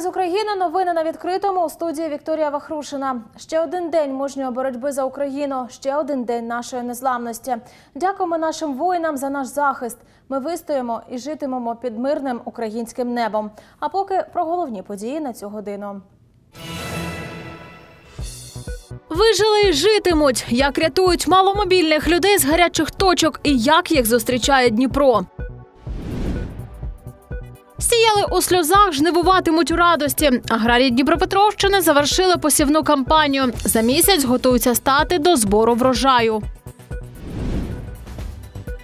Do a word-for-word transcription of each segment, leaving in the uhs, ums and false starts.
з України. Новини на Відкритому. У студії Вікторія Вахрушина. Ще один день мужньої боротьби за Україну. Ще один день нашої незламності. Дякуємо нашим воїнам за наш захист. Ми вистоїмо і житимемо під мирним українським небом. А поки про головні події на цю годину. Вижили і житимуть. Як рятують маломобільних людей з гарячих точок і як їх зустрічає Дніпро. Сіяли у сльозах, жнивуватимуть у радості. Аграрії Дніпропетровщини завершили посівну кампанію. За місяць готуються стати до збору врожаю.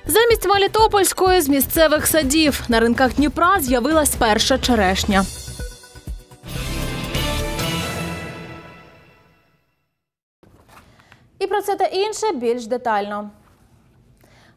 Замість Мелітопольської з місцевих садів. На ринках Дніпра з'явилась перша черешня. І про це та інше більш детально.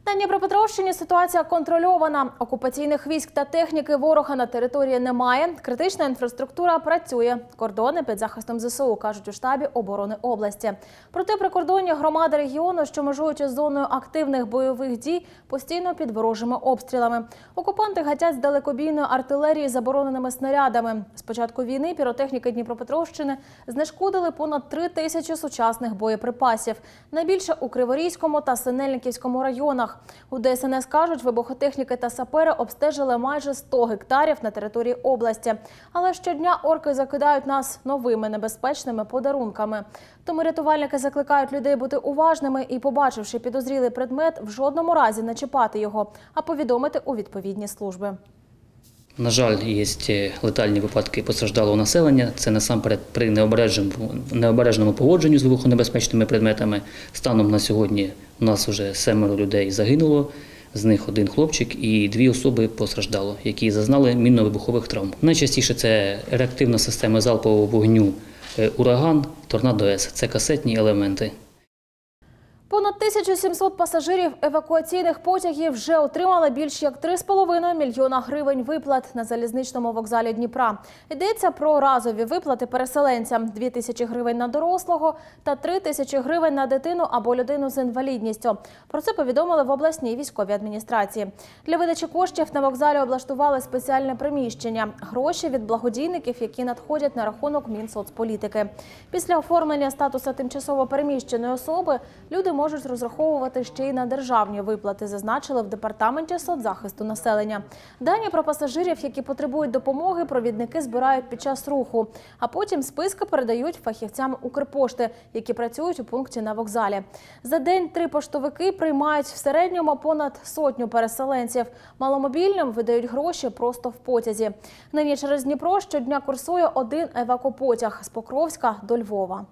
На Дніпропетровщині ситуація контрольована. Окупаційних військ та техніки ворога на території немає. Критична інфраструктура працює. Кордони під захистом ЗСУ, кажуть у штабі оборони області. Проте прикордонні громади регіону, що межують із зоною активних бойових дій, постійно під ворожими обстрілами. Окупанти гатять з далекобійної артилерії забороненими снарядами. З початку війни піротехніки Дніпропетровщини знешкодили понад три тисячі сучасних боєприпасів. Найбільше у Криворізькому та Синельниківському районах. У Д С Н С кажуть, вибухотехніки та сапери обстежили майже сто гектарів на території області. Але щодня орки закидають нас новими небезпечними подарунками. Тому рятувальники закликають людей бути уважними і, побачивши підозрілий предмет, в жодному разі не чіпати його, а повідомити у відповідні служби. На жаль, є летальні випадки постраждалого населення. Це насамперед при необережному поводженню з вибухонебезпечними предметами. Станом на сьогодні у нас вже семеро людей загинуло, з них один хлопчик і дві особи постраждало, які зазнали мінно-вибухових травм. Найчастіше це реактивна система залпового вогню «Ураган», «Торнадо-С» – це касетні елементи. Понад тисячу сімсот пасажирів евакуаційних потягів вже отримали більш як три з половиною мільйона гривень виплат на залізничному вокзалі Дніпра. Йдеться про разові виплати переселенцям – дві тисячі гривень на дорослого та три тисячі гривень на дитину або людину з інвалідністю. Про це повідомили в обласній військовій адміністрації. Для видачі коштів на вокзалі облаштували спеціальне приміщення – гроші від благодійників, які надходять на рахунок Мінсоцполітики. Після оформлення статусу тимчасово переміщеної особи люди можуть розраховувати ще й на державні виплати, зазначили в Департаменті соцзахисту населення. Дані про пасажирів, які потребують допомоги, провідники збирають під час руху, а потім списки передають фахівцям Укрпошти, які працюють у пункті на вокзалі. За день три поштовики приймають в середньому понад сотню переселенців. Маломобільним видають гроші просто в потязі. Нині через Дніпро щодня курсує один евакопотяг з Покровська до Львова.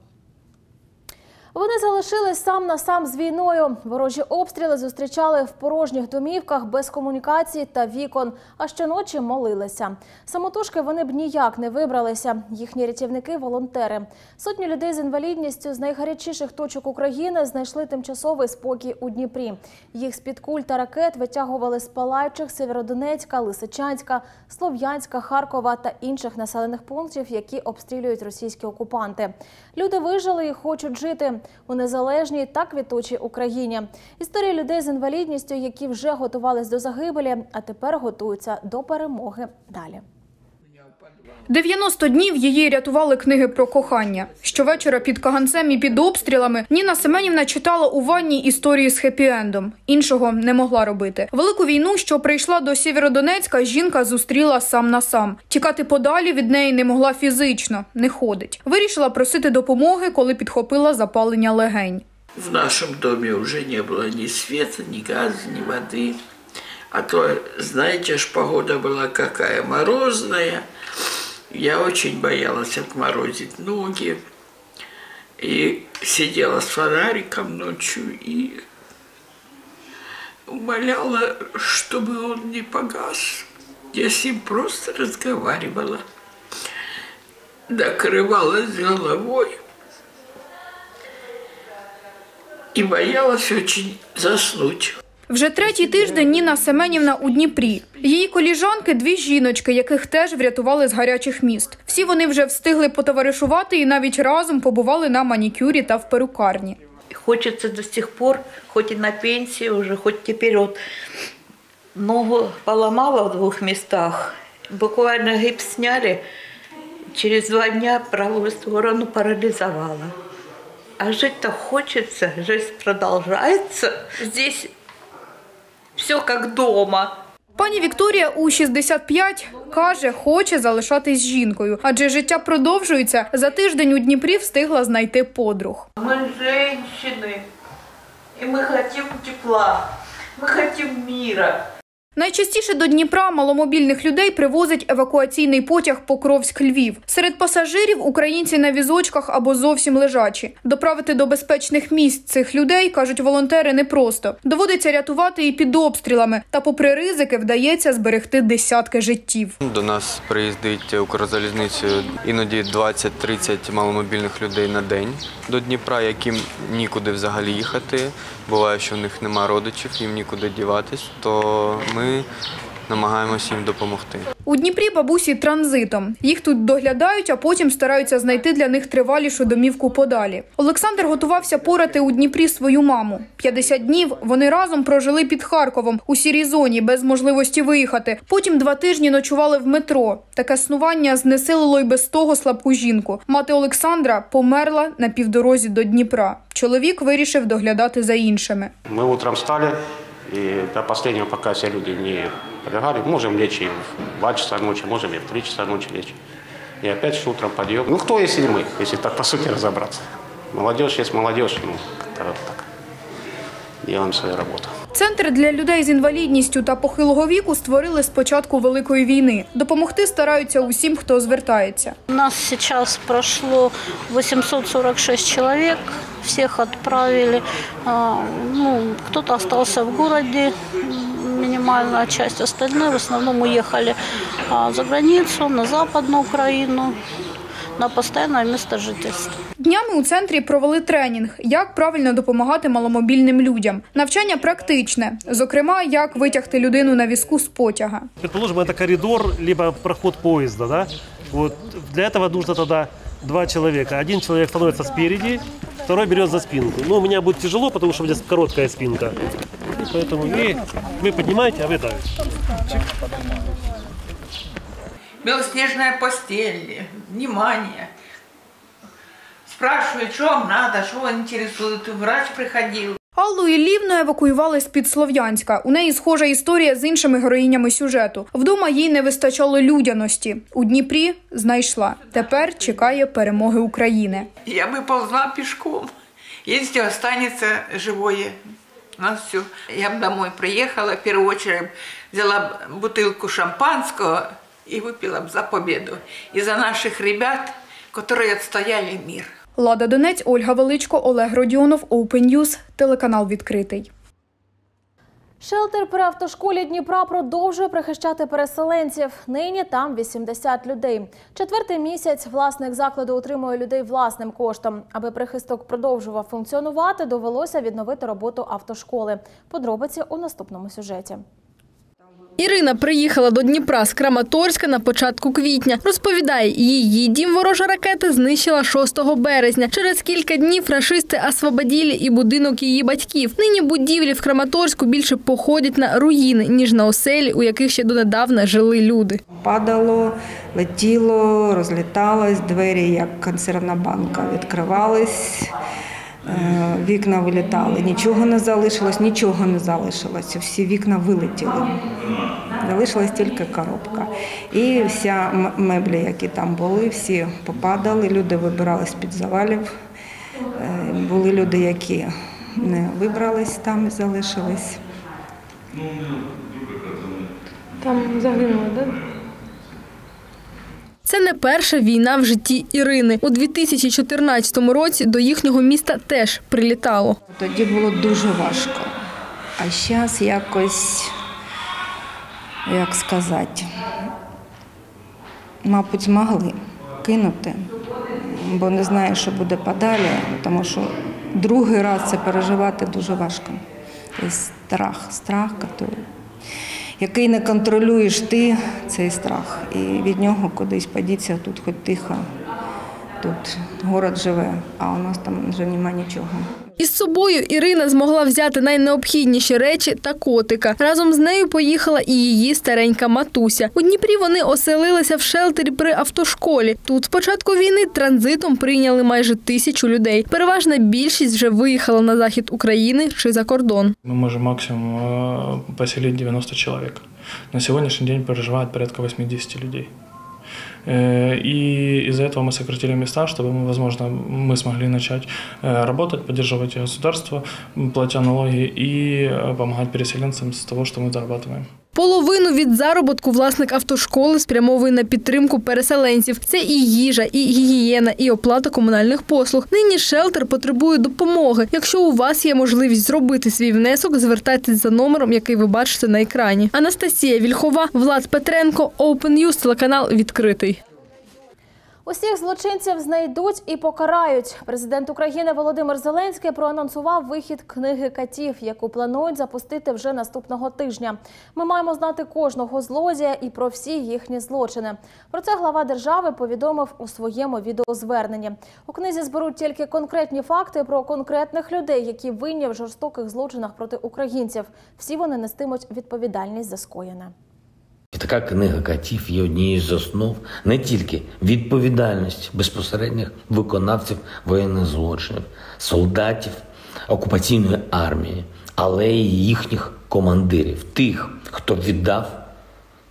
Вони залишились сам на сам з війною. Ворожі обстріли зустрічали в порожніх домівках, без комунікацій та вікон, а щоночі молилися. Самотужки вони б ніяк не вибралися. Їхні рятівники – волонтери. Сотні людей з інвалідністю з найгарячіших точок України знайшли тимчасовий спокій у Дніпрі. Їх з-під куль та ракет витягували з палаючих Северодонецька, Лисичанська, Слов'янська, Харкова та інших населених пунктів, які обстрілюють російські окупанти. Люди вижили і хочуть жити у незалежній та квітучій Україні. Історії людей з інвалідністю, які вже готувались до загибелі, а тепер готуються до перемоги далі. дев'яносто днів її рятували книги про кохання. Щовечора під каганцем і під обстрілами Ніна Семенівна читала у ванні історії з хеппі-ендом. Іншого не могла робити. Велику війну, що прийшла до Сєвєродонецька, жінка зустріла сам на сам. Тікати подалі від неї не могла фізично, не ходить. Вирішила просити допомоги, коли підхопила запалення легень. В нашому домі вже не було ні світу, ні газу, ні води. А то, знаєте ж, погода була яка морозна. Я очень боялась отморозить ноги и сидела с фонариком ночью и умоляла, чтобы он не погас. Я с ним просто разговаривала, накрывалась головой и боялась очень заснуть. Вже третій тиждень Ніна Семенівна у Дніпрі. Її коліжанки – дві жіночки, яких теж врятували з гарячих міст. Всі вони вже встигли потоваришувати і навіть разом побували на манікюрі та в перукарні. Хочеться до сих пор, хоч і на пенсії вже, хоч тепер от ногу поламала в двох містах, буквально гіпс зняли, Через два дня правую сторону парализовала. А жить-то хочется, жизнь продолжается. Здесь все как дома. Пані Вікторія у шістдесят п'ять каже, хоче залишатись жінкою, адже життя продовжується. За тиждень у Дніпрі встигла знайти подруг. Ми жінки, і ми хочемо тепла, ми хочемо миру. Найчастіше до Дніпра маломобільних людей привозить евакуаційний потяг Покровськ-Львів. Серед пасажирів українці на візочках або зовсім лежачі. Доправити до безпечних місць цих людей, кажуть волонтери, непросто. Доводиться рятувати і під обстрілами. Та попри ризики вдається зберегти десятки життів. До нас приїздить Укрзалізницею іноді двадцять-тридцять маломобільних людей на день. До Дніпра, яким нікуди взагалі їхати, буває, що в них нема родичів, їм нікуди діватись, то ми Ми намагаємося їм допомогти. У Дніпрі бабусі транзитом. Їх тут доглядають, а потім стараються знайти для них тривалішу домівку подалі. Олександр готувався порати у Дніпрі свою маму. п'ятдесят днів вони разом прожили під Харковом, у сірій зоні, без можливості виїхати. Потім два тижні ночували в метро. Таке снування знесилило й без того слабку жінку. Мати Олександра померла на півдорозі до Дніпра. Чоловік вирішив доглядати за іншими. Ми утром встали. И до последнего, пока все люди не полегали, можем лечь и в два часа ночи, можем и в три часа ночи лечь. И опять утром подъем. Ну кто, если не мы, если так по сути разобраться. Молодежь есть молодежь, ну как-то так. Ділаємо свою роботу. Центр для людей з інвалідністю та похилого віку створили з початку Великої війни. Допомогти стараються усім, хто звертається. У нас зараз пройшло вісімсот сорок шість чоловік, всіх відправили. Ну, хтось залишився в місті, мінімальна частина, остальні в основному їхали за границю, на Західну Україну. На постійне місце жительства. Днями у центрі провели тренінг, як правильно допомагати маломобільним людям. Навчання практичне, зокрема, як витягти людину на візку з потяга. Предположим, це коридор, або проход поїзда. Да? Вот. Для цього потрібно тоді два чоловіка. Один чоловік становиться спереді, другий бере за спинку. Ну, у мене буде тяжело, тому що у мене коротка спинка. Тому ви піднімаєте, а ви так. Белоснежная постель, внимание. Спрашивают, что вам надо, что вас интересует, врач приходил. Аллу Іллівну евакуювали з-під Слов'янська. У неї схожа історія з іншими героїнями сюжету. Вдома їй не вистачало людяності. У Дніпрі знайшла. Тепер чекає перемоги України. Я би повзла пішком, якщо залишиться живою. Все. Я б домой приїхала, в першу чергу взяла бутилку шампанського, і випила б за победу. І за наших ребят, які відстояли мир. Лада Донець, Ольга Величко, Олег Родіонов, Open News, телеканал «Відкритий». Шелтер при автошколі Дніпра продовжує прихищати переселенців. Нині там вісімдесят людей. Четвертий місяць власник закладу утримує людей власним коштом. Аби прихисток продовжував функціонувати, довелося відновити роботу автошколи. Подробиці у наступному сюжеті. Ірина приїхала до Дніпра з Краматорська на початку квітня. Розповідає, її дім ворожа ракета знищила шостого березня. Через кілька днів рашисти освободили і будинок її батьків. Нині будівлі в Краматорську більше походять на руїни, ніж на оселі, у яких ще донедавна жили люди. Падало, летіло, розліталось, двері, як консервна банка, відкривались. Вікна вилітали, нічого не залишилось, нічого не залишилось, всі вікна вилетіли, залишилась тільки коробка. І вся меблі, які там були, всі попадали, люди вибирались з-під завалів, були люди, які не вибрались там і залишились. Там загинули, так? Це не перша війна в житті Ірини. У дві тисячі чотирнадцятому році до їхнього міста теж прилітало. Тоді було дуже важко, а зараз якось, як сказати, мабуть, змогли кинути, бо не знаю, що буде подалі, тому що другий раз це переживати дуже важко. І страх, страх, який... Який не контролюєш ти, цей страх. І від нього кудись подіться, тут хоч тихо, тут город живе, а у нас там вже немає нічого. Із собою Ірина змогла взяти найнеобхідніші речі та котика. Разом з нею поїхала і її старенька матуся. У Дніпрі вони оселилися в шелтері при автошколі. Тут з початку війни транзитом прийняли майже тисячу людей. Переважна більшість вже виїхала на захід України чи за кордон. Ми можемо максимум поселити дев'яносто чоловік. На сьогоднішній день переживають порядка вісімдесят людей. И из-за этого мы сократили места, чтобы мы, возможно, мы смогли начать работать, поддерживать государство, платя налоги и помогать переселенцам с того, что мы зарабатываем. Половину від заробітку власник автошколи спрямовує на підтримку переселенців. Це і їжа, і гігієна, і оплата комунальних послуг. Нині шелтер потребує допомоги. Якщо у вас є можливість зробити свій внесок, звертайтесь за номером, який ви бачите на екрані. Анастасія Вільхова, Влад Петренко, Open News, телеканал «Відкритий». Усіх злочинців знайдуть і покарають. Президент України Володимир Зеленський проанонсував вихід книги катів, яку планують запустити вже наступного тижня. Ми маємо знати кожного злодія і про всі їхні злочини. Про це глава держави повідомив у своєму відеозверненні. У книзі зберуть тільки конкретні факти про конкретних людей, які винні в жорстоких злочинах проти українців. Всі вони нестимуть відповідальність за скоєне. Така книга катів є однією з основ не тільки відповідальності безпосередніх виконавців воєнних злочинів, солдатів окупаційної армії, але й їхніх командирів, тих, хто віддав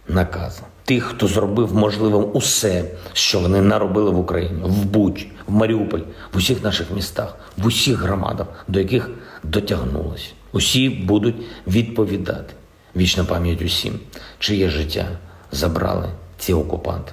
накази, тих, хто зробив можливим усе, що вони наробили в Україні, в Бучі, в Маріуполі, в усіх наших містах, в усіх громадах, до яких дотягнулося. Усі будуть відповідати. Вічна пам'ять усім, чиє життя забрали ці окупанти.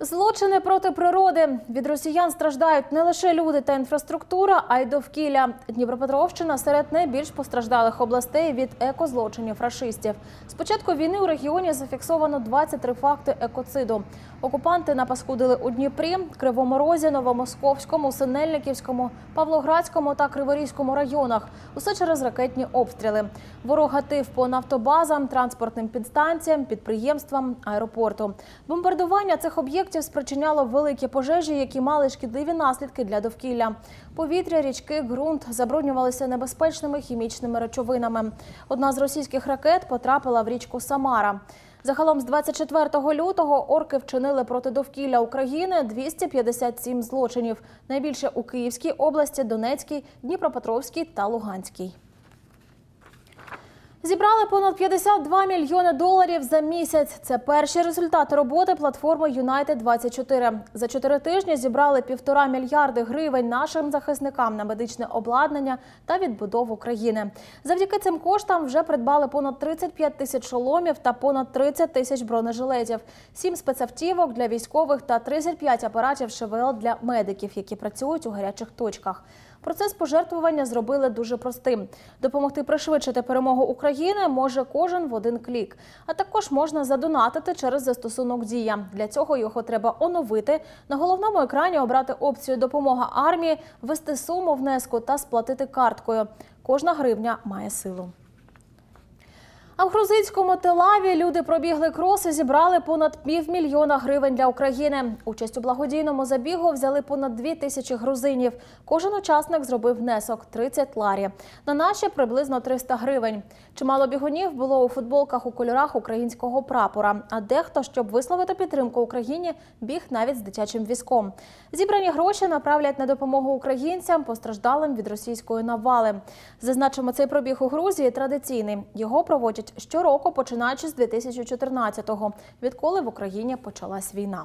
Злочини проти природи. Від росіян страждають не лише люди та інфраструктура, а й довкілля. Дніпропетровщина серед найбільш постраждалих областей від екозлочинів рашистів. З початку війни у регіоні зафіксовано двадцять три факти екоциду. Окупанти напаскудили у Дніпрі, Кривому Розі, Новомосковському, Синельниківському, Павлоградському та Криворізькому районах. Усе через ракетні обстріли. Ворог гатив по нафтобазам, транспортним підстанціям, підприємствам, аеропорту. Бомбардування цих об'єктів спричиняло великі пожежі, які мали шкідливі наслідки для довкілля. Повітря, річки, ґрунт забруднювалися небезпечними хімічними речовинами. Одна з російських ракет потрапила в річку Самара. Загалом з двадцять четвертого лютого орки вчинили проти довкілля України двісті п'ятдесят сім злочинів. Найбільше у Київській області, Донецькій, Дніпропетровській та Луганській. Зібрали понад п'ятдесят два мільйони доларів за місяць. Це перші результати роботи платформи «Юнайтед двадцять чотири». За чотири тижні зібрали півтора мільярди гривень нашим захисникам на медичне обладнання та відбудову країни. Завдяки цим коштам вже придбали понад тридцять п'ять тисяч шоломів та понад тридцять тисяч бронежилетів, сім спецавтівок для військових та тридцять п'ять апаратів ШВЛ для медиків, які працюють у гарячих точках. Процес пожертвування зробили дуже простим. Допомогти пришвидшити перемогу України може кожен в один клік. А також можна задонатити через застосунок «Дія». Для цього його треба оновити, на головному екрані обрати опцію «Допомога армії», ввести суму внеску та сплатити карткою. Кожна гривня має силу. А в грузинському Тель-Аві люди пробігли крос і зібрали понад півмільйона гривень для України. Участь у благодійному забігу взяли понад дві тисячі грузинів. Кожен учасник зробив внесок – тридцять ларі. На наші – приблизно триста гривень. Чимало бігунів було у футболках у кольорах українського прапора. А дехто, щоб висловити підтримку Україні, біг навіть з дитячим візком. Зібрані гроші направлять на допомогу українцям, постраждалим від російської навали. Зазначимо, цей пробіг у Грузії традиційний. Його проводять щороку, починаючи з дві тисячі чотирнадцятого, відколи в Україні почалась війна.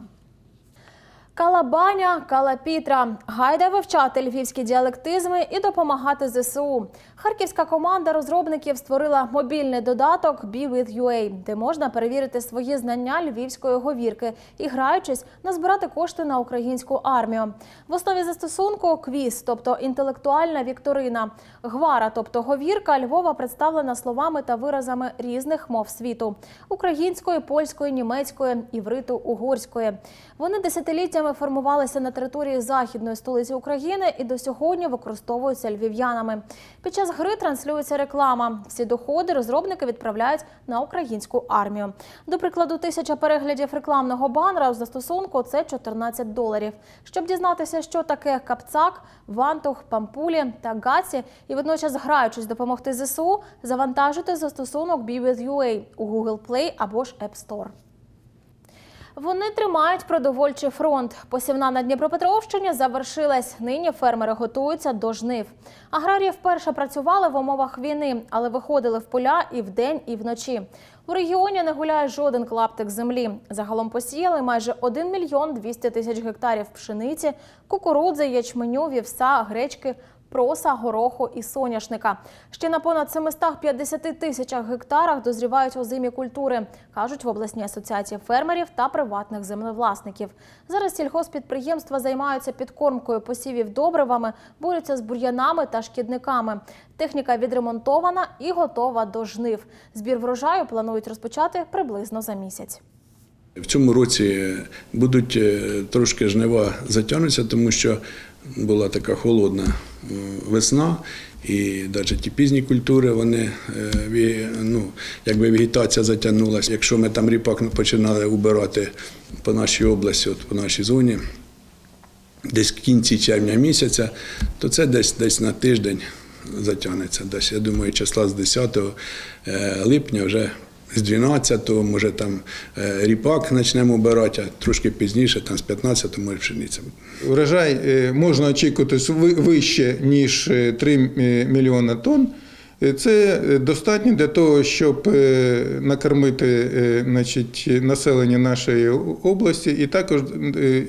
Калабаня, Калапітра. Гайда вивчати львівські діалектизми і допомагати ЗСУ. Харківська команда розробників створила мобільний додаток Be with ю ей, де можна перевірити свої знання львівської говірки і, граючись, назбирати кошти на українську армію. В основі застосунку – квіз, тобто інтелектуальна вікторина. Гвара, тобто говірка, Львова представлена словами та виразами різних мов світу – української, польської, німецької, івриту, угорської. Вони десятиліттями Повітрями формувалися на території західної столиці України і до сьогодні використовуються львів'янами. Під час гри транслюється реклама. Всі доходи розробники відправляють на українську армію. До прикладу, тисяча переглядів рекламного банера у застосунку – це чотирнадцять доларів. Щоб дізнатися, що таке капцак, вантух, пампулі та гаці, і водночас граючись допомогти ЗСУ, завантажити застосунок Be with ю ей у Google Play або ж App Store. Вони тримають продовольчий фронт. Посівна на Дніпропетровщині завершилась. Нині фермери готуються до жнив. Аграрії вперше працювали в умовах війни, але виходили в поля і вдень, і вночі. У регіоні не гуляє жоден клаптик землі. Загалом посіяли майже один мільйон двісті тисяч гектарів пшениці, кукурудзи, ячменю, вівса, гречки, проса, гороху і соняшника. Ще на понад семистах п'ятдесяти тисячах гектарах дозрівають озимі культури, кажуть в обласній асоціації фермерів та приватних землевласників. Зараз сільгосппідприємства займаються підкормкою посівів добривами, борються з бур'янами та шкідниками. Техніка відремонтована і готова до жнив. Збір врожаю планують розпочати приблизно за місяць. В цьому році будуть трошки жнива затягнуться, тому що була така холодна весна, і навіть ті пізні культури, вони, ну, якби вегетація затягнулася. Якщо ми там ріпак починали убирати по нашій області, от по нашій зоні, десь в кінці червня місяця, то це десь, десь на тиждень затягнеться. Десь, я думаю, числа з десятого липня вже з дванадцятого, може, там ріпак почнемо обирати, а трошки пізніше, там з п'ятнадцятого, може, пшениця. Врожай можна очікувати вище, ніж три мільйони тонн. Це достатньо для того, щоб накормити, значить, населення нашої області і також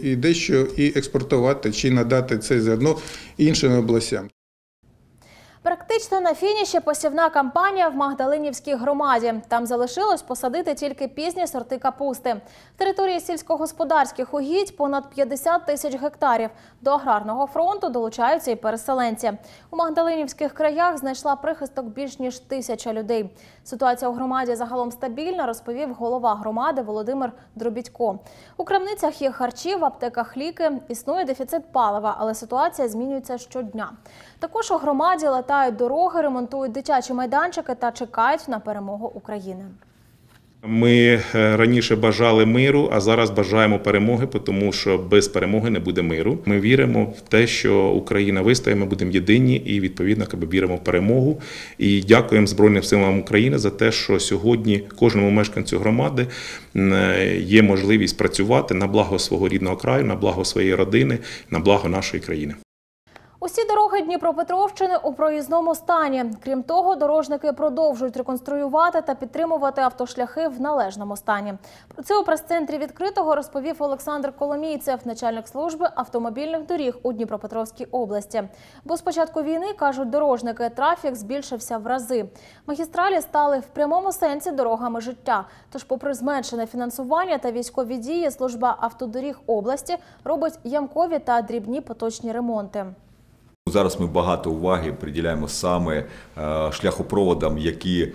і дещо і експортувати, чи надати це зерно іншим областям. Практично на фініші посівна кампанія в Магдалинівській громаді. Там залишилось посадити тільки пізні сорти капусти. Території сільськогосподарських угідь – понад п'ятдесят тисяч гектарів. До аграрного фронту долучаються і переселенці. У Магдалинівських краях знайшла прихисток більш ніж тисяча людей. Ситуація у громаді загалом стабільна, розповів голова громади Володимир Дробідько. У крамницях є харчі, в аптеках ліки, існує дефіцит палива, але ситуація змінюється щодня. Також у громаді латають дороги, ремонтують дитячі майданчики та чекають на перемогу України. Ми раніше бажали миру, а зараз бажаємо перемоги, тому що без перемоги не буде миру. Ми віримо в те, що Україна вистоє, ми будемо єдині і, відповідно, віримо в перемогу. І дякуємо Збройним силам України за те, що сьогодні кожному мешканцю громади є можливість працювати на благо свого рідного краю, на благо своєї родини, на благо нашої країни. Усі дороги Дніпропетровщини у проїзному стані. Крім того, дорожники продовжують реконструювати та підтримувати автошляхи в належному стані. Про це у прес-центрі «Відкритого» розповів Олександр Коломійцев, начальник служби автомобільних доріг у Дніпропетровській області. Бо з початку війни, кажуть дорожники, трафік збільшився в рази. Магістралі стали в прямому сенсі дорогами життя. Тож, попри зменшене фінансування та військові дії, служба автодоріг області робить ямкові та дрібні поточні ремонти. Зараз ми багато уваги приділяємо саме шляхопроводам, які,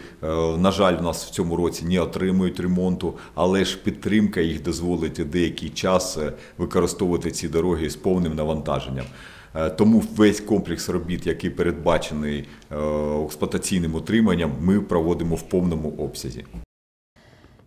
на жаль, у нас в цьому році не отримують ремонту, але ж підтримка їх дозволить деякий час використовувати ці дороги з повним навантаженням. Тому весь комплекс робіт, який передбачений експлуатаційним утриманням, ми проводимо в повному обсязі.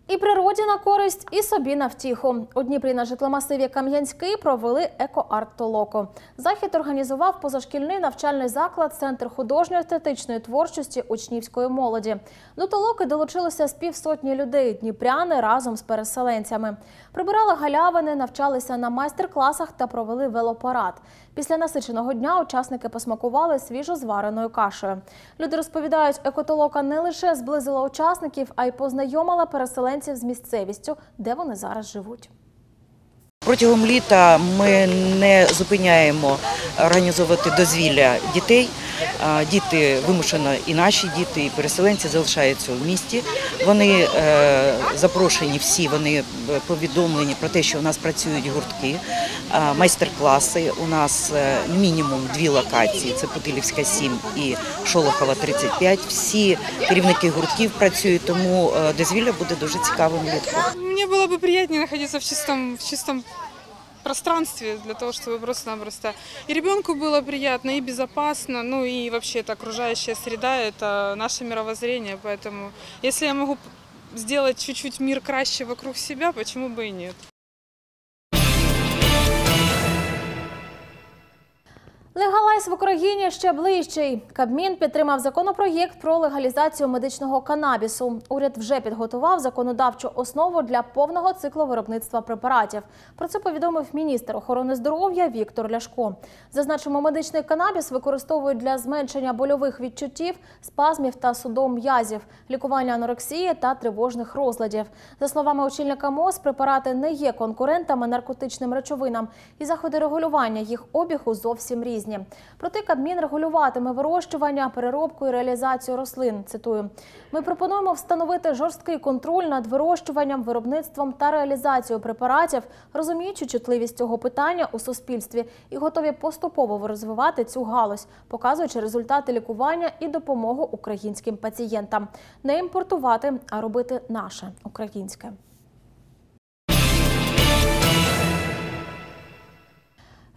І природі на користь, і собі на втіху. У Дніпрі на житломасиві Кам'янський провели еко-арт-толоку. Захід організував позашкільний навчальний заклад «Центр художньо-естетичної творчості учнівської молоді». До толоки долучилося з півсотні людей, дніпряни разом з переселенцями. Прибирали галявини, навчалися на майстер-класах та провели велопарад. Після насиченого дня учасники посмакували свіжозвареною кашею. Люди розповідають, екотолока не лише зблизила учасників, а й познайомила переселенців з місцевістю, де вони зараз живуть. Протягом літа ми не зупиняємо організовувати дозвілля дітей. Діти вимушено, і наші діти, і переселенці залишаються в місті. Вони запрошені всі, вони повідомлені про те, що у нас працюють гуртки, майстер-класи. У нас мінімум дві локації – це Путилівська сім і Шолохова тридцять п'ять. Всі керівники гуртків працюють, тому дозвілля буде дуже цікавим влітку. Мені було б приємно знаходитися в чистому пространстве для того, чтобы просто-напросто и ребенку было приятно, и безопасно, ну и вообще это окружающая среда, это наше мировоззрение, поэтому если я могу сделать чуть-чуть мир краще вокруг себя, почему бы и нет. Легалайз в Україні ще ближчий. Кабмін підтримав законопроєкт про легалізацію медичного канабісу. Уряд вже підготував законодавчу основу для повного циклу виробництва препаратів. Про це повідомив міністр охорони здоров'я Віктор Ляшко. Зазначимо, медичний канабіс використовують для зменшення больових відчуттів, спазмів та судом м'язів, лікування анорексії та тривожних розладів. За словами очільника МОЗ, препарати не є конкурентами наркотичним речовинам, і заходи регулювання їх обігу зовсім різні. Проте Кабмін регулюватиме вирощування, переробку і реалізацію рослин. Цитую. Ми пропонуємо встановити жорсткий контроль над вирощуванням, виробництвом та реалізацією препаратів, розуміючи чутливість цього питання у суспільстві і готові поступово розвивати цю галузь, показуючи результати лікування і допомогу українським пацієнтам. Не імпортувати, а робити наше, українське.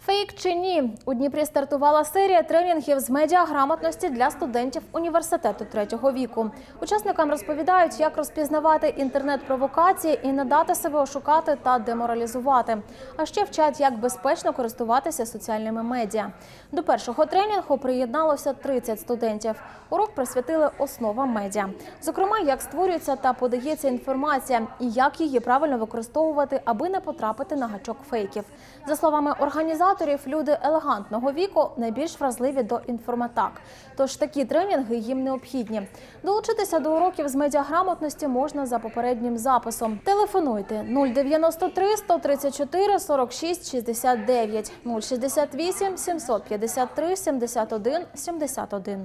Фейк чи ні? У Дніпрі стартувала серія тренінгів з медіаграмотності для студентів університету третього віку. Учасникам розповідають, як розпізнавати інтернет-провокації і не дати себе ошукати та деморалізувати. А ще вчать, як безпечно користуватися соціальними медіа. До першого тренінгу приєдналося тридцять студентів. Урок присвятили основам медіа. Зокрема, як створюється та подається інформація і як її правильно використовувати, аби не потрапити на гачок фейків. За словами організаторів, люди елегантного віку найбільш вразливі до інформатак, тож такі тренінги їм необхідні. Долучитися до уроків з медіаграмотності можна за попереднім записом. Телефонуйте нуль дев'яносто три сто тридцять чотири сорок шість шістдесят дев'ять, нуль шістдесят вісім сімсот п'ятдесят три сімдесят один сімдесят один.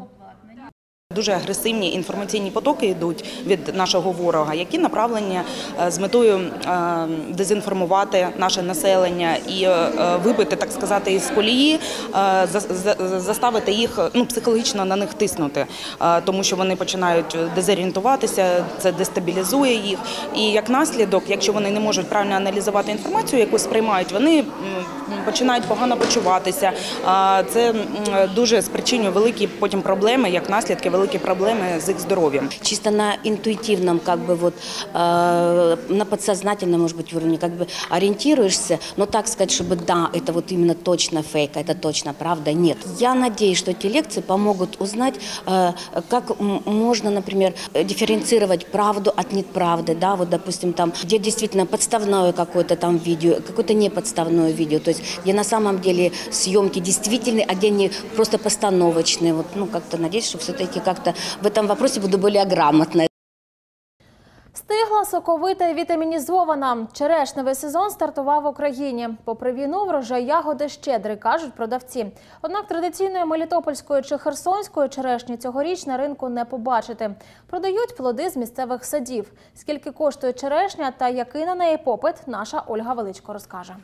Дуже агресивні інформаційні потоки йдуть від нашого ворога, які направлені з метою дезінформувати наше населення і вибити, так сказати, із колії, заставити їх, ну, психологічно на них тиснути, тому що вони починають дезорієнтуватися, це дестабілізує їх. І як наслідок, якщо вони не можуть правильно аналізувати інформацію, яку сприймають, вони починають погано почуватися. Це дуже спричинює великі потім проблеми, як наслідки, великі проблеми з їх здоров'ям. Чисто на інтуїтивному, как бы, вот, э, на подсознательном, может быть, уровне, как бы ориентируешься, но так сказать, чтобы да, это вот именно точно фейк, это точно правда, нет. Я надеюсь, что эти лекции помогут узнать, э, как можно, например, дифференцировать правду от неправды, да, вот, допустим, там, где действительно подставное какое-то там видео, какое-то неподставное видео, то есть где на самом деле съемки действительные, а где они просто постановочные, вот, ну, как-то надеюсь, что все-таки как-то в этом вопросе буду более грамотной. Стигла, соковита і вітамінізована. Черешневий сезон стартував в Україні. Попри війну, врожай ягоди щедрий, кажуть продавці. Однак традиційної мелітопольської чи херсонської черешні цьогоріч на ринку не побачити. Продають плоди з місцевих садів. Скільки коштує черешня та який на неї попит, наша Ольга Величко розкаже.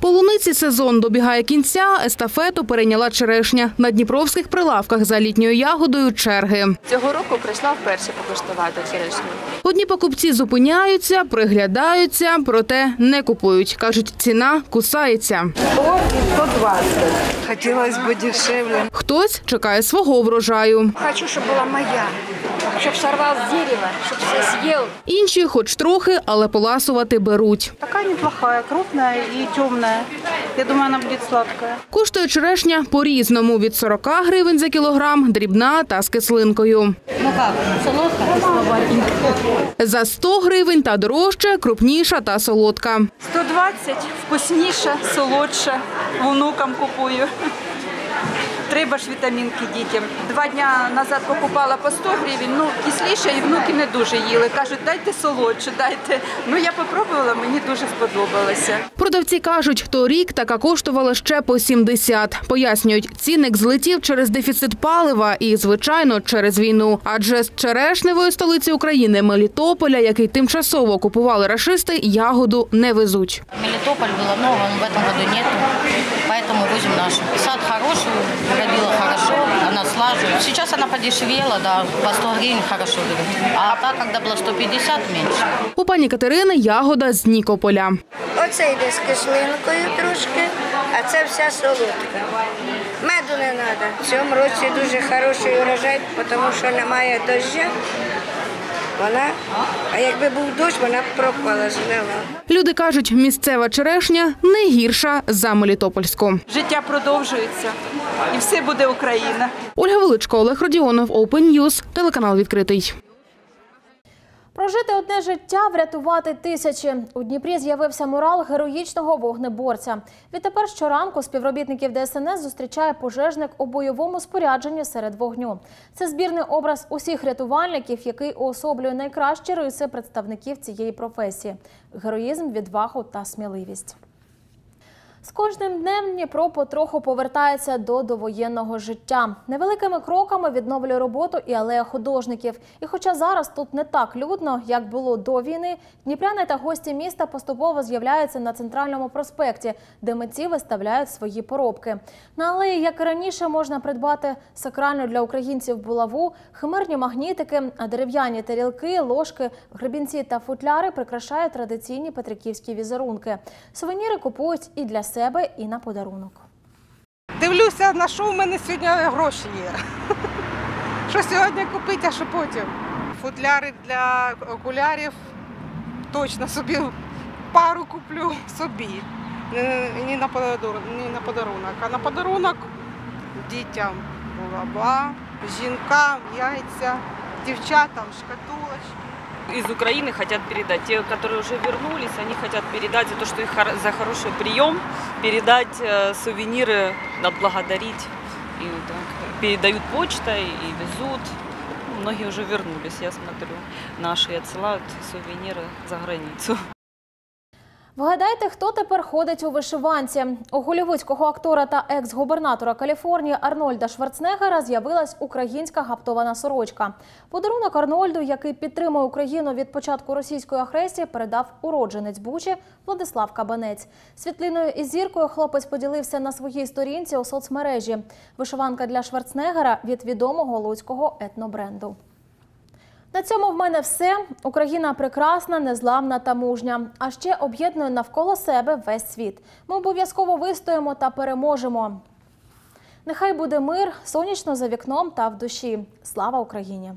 Полуниці сезон добігає кінця, естафету перейняла черешня. На дніпровських прилавках за літньою ягодою черги. Цього року прийшла вперше покуштувати черешню. Одні покупці зупиняються, приглядаються, проте не купують. Кажуть, ціна кусається. сто двадцять. Хотілося б дешевле. Хтось чекає свого врожаю. Хочу, щоб була моя. Щоб сорвав з дерева, щоб все з'їв. Інші хоч трохи, але поласувати беруть. Така неплоха, крупна і темна. Я думаю, вона буде сладка. Коштує черешня по-різному. Від сорока гривень за кілограм, дрібна та з кислинкою. Ну як, солодка, слабенька. За сто гривень та дорожче, крупніша та солодка. сто двадцять, вкусніша, солодша. Внукам купую. Треба ж вітамінки дітям. Два дня назад покупала по сто гривень, ну, кисліше, і внуки не дуже їли. Кажуть, дайте солодше, дайте. Ну, я попробувала, мені дуже сподобалося. Продавці кажуть, торік така коштувала ще по сімдесят. Пояснюють, цінник злетів через дефіцит палива і, звичайно, через війну. Адже з черешневої столиці України, Мелітополя, який тимчасово окупували рашисти, ягоду не везуть. Мелітополь було нове, в цьому році немає, тому веземо нашу. Сад хороший. ходила хорошо, она слаживает. Сейчас она подешевела, да, по сто гривен хорошо берет. А так, когда было сто пятьдесят, меньше. У пані Катерини ягода з Нікополя. Оце йде з кислинкою трошки, а це вся солодка. Меду не треба. В цьому році дуже хороший урожай, тому що немає дощу. Вона, а якби був дощ, вона б пропала, згнила. Люди кажуть, місцева черешня не гірша за мелітопольську. Життя продовжується і все буде Україна. Ольга Величко, Олег Родіонов, Open News, телеканал «Відкритий». Прожити одне життя, врятувати тисячі. У Дніпрі з'явився мурал героїчного вогнеборця. Відтепер щоранку співробітників Д С Н С зустрічає пожежник у бойовому спорядженні серед вогню. Це збірний образ усіх рятувальників, який уособлює найкращі риси представників цієї професії – героїзм, відвагу та сміливість. З кожним днем Дніпро потроху повертається до довоєнного життя. Невеликими кроками відновлює роботу і алея художників. І хоча зараз тут не так людно, як було до війни, дніпряни та гості міста поступово з'являються на Центральному проспекті, де митці виставляють свої поробки. На алеї, як і раніше, можна придбати сакральну для українців булаву, химерні магнітики, а дерев'яні тарілки, ложки, гребінці та футляри прикрашають традиційні петриківські візерунки. Сувеніри купують і для себе. себе і на подарунок. Дивлюся, на що в мене сьогодні гроші є. Що сьогодні купити, а що потім. Футляри для окулярів, точно собі пару куплю собі. Не на подарунок, а на подарунок дітям булава, жінкам, яйця, дівчатам, шкатулочки. Из Украины хотят передать. Те, которые уже вернулись, они хотят передать за то, что их за хороший прием, передать сувениры, отблагодарить. И так, передают почтой и везут. Многие уже вернулись, я смотрю. Наши отсылают сувениры за границу. Вгадайте, хто тепер ходить у вишиванці. У голівудського актора та екс-губернатора Каліфорнії Арнольда Шварценеггера з'явилась українська гаптована сорочка. Подарунок Арнольду, який підтримує Україну від початку російської агресії, передав уродженець Бучі Владислав Кабанець. Світлиною із зіркою хлопець поділився на своїй сторінці у соцмережі. Вишиванка для Шварценеггера від відомого луцького етнобренду. На цьому в мене все. Україна прекрасна, незламна та мужня. А ще об'єднує навколо себе весь світ. Ми обов'язково вистоїмо та переможемо. Нехай буде мир, сонячно за вікном та в душі. Слава Україні!